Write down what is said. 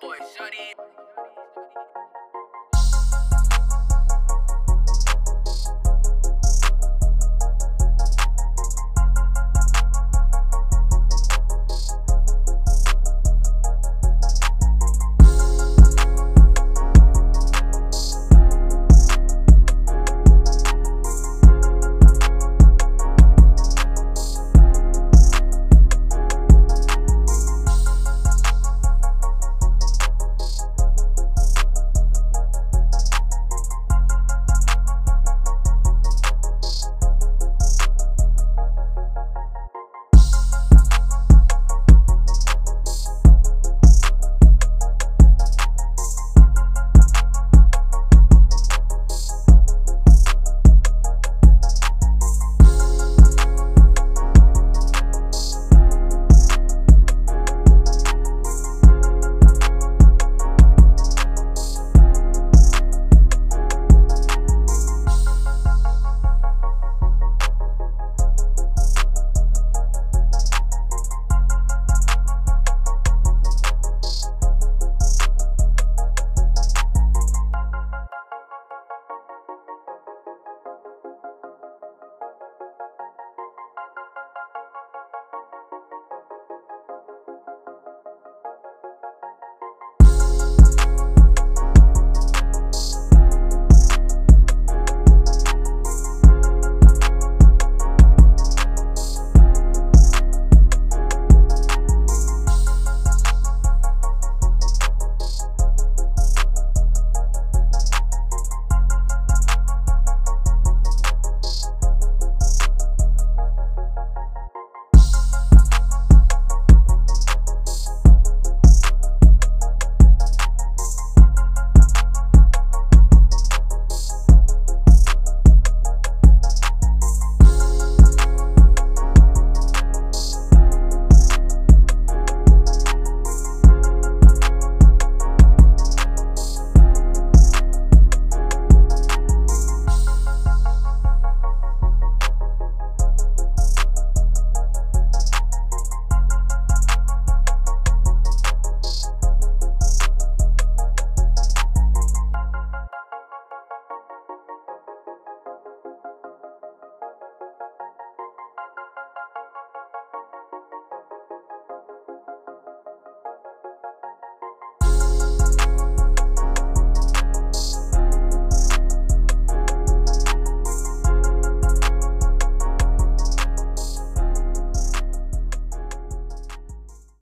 boy, shut it.